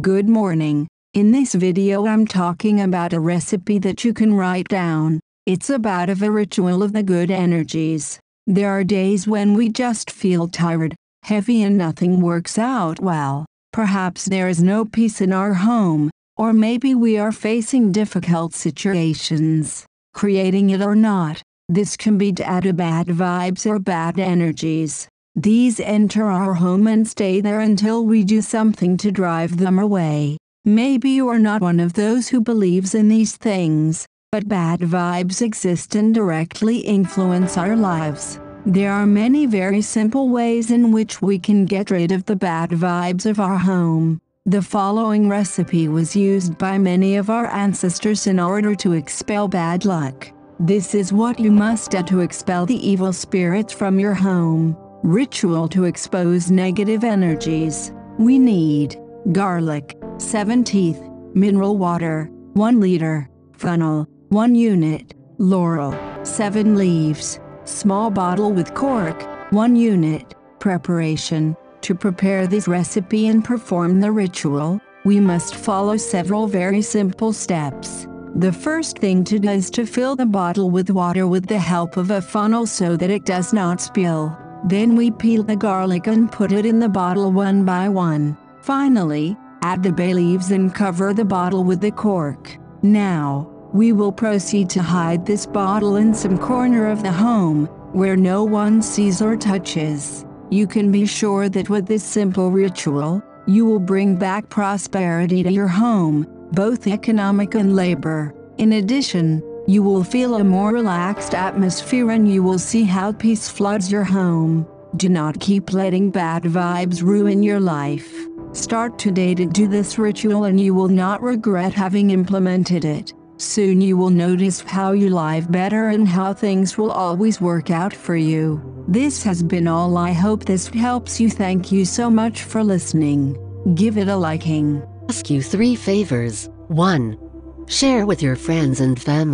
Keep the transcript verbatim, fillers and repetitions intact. Good morning. In this video I'm talking about a recipe that you can write down. It's about a ritual of the good energies. There are days when we just feel tired, heavy and nothing works out well. Perhaps there is no peace in our home, or maybe we are facing difficult situations. Creating it or not, this can be due to bad vibes or bad energies. These enter our home and stay there until we do something to drive them away. Maybe you are not one of those who believes in these things, but bad vibes exist and directly influence our lives. There are many very simple ways in which we can get rid of the bad vibes of our home. The following recipe was used by many of our ancestors in order to expel bad luck. This is what you must do to expel the evil spirits from your home. Ritual to expose negative energies. We need garlic, seven teeth, mineral water, one liter, funnel, one unit, laurel, seven leaves, small bottle with cork, one unit. Preparation. To prepare this recipe and perform the ritual, we must follow several very simple steps. The first thing to do is to fill the bottle with water with the help of a funnel so that it does not spill. Then we peel the garlic and put it in the bottle one by one. Finally, add the bay leaves and cover the bottle with the cork. Now, we will proceed to hide this bottle in some corner of the home, where no one sees or touches. You can be sure that with this simple ritual, you will bring back prosperity to your home, both economic and labor. In addition, you will feel a more relaxed atmosphere and you will see how peace floods your home. Do not keep letting bad vibes ruin your life. Start today to do this ritual and you will not regret having implemented it. Soon you will notice how you live better and how things will always work out for you. This has been all. I hope this helps you. Thank you so much for listening. Give it a liking. Ask you three favors. One. Share with your friends and family.